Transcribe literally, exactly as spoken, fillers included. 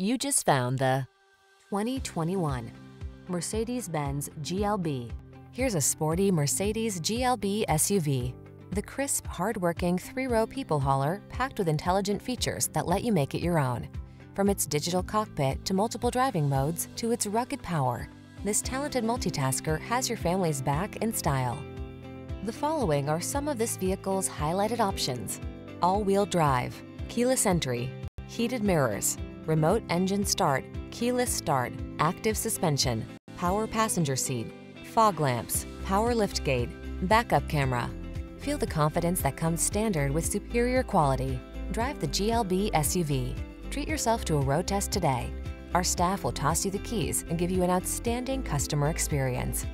You just found the twenty twenty-one Mercedes-Benz G L B. Here's a sporty Mercedes G L B S U V. The crisp, hard-working, three-row people hauler packed with intelligent features that let you make it your own. From its digital cockpit to multiple driving modes to its rugged power, this talented multitasker has your family's back in style. The following are some of this vehicle's highlighted options: all-wheel drive, keyless entry, heated mirrors, remote engine start, keyless start, active suspension, power passenger seat, fog lamps, power liftgate, backup camera. Feel the confidence that comes standard with superior quality. Drive the G L B S U V. Treat yourself to a road test today. Our staff will toss you the keys and give you an outstanding customer experience.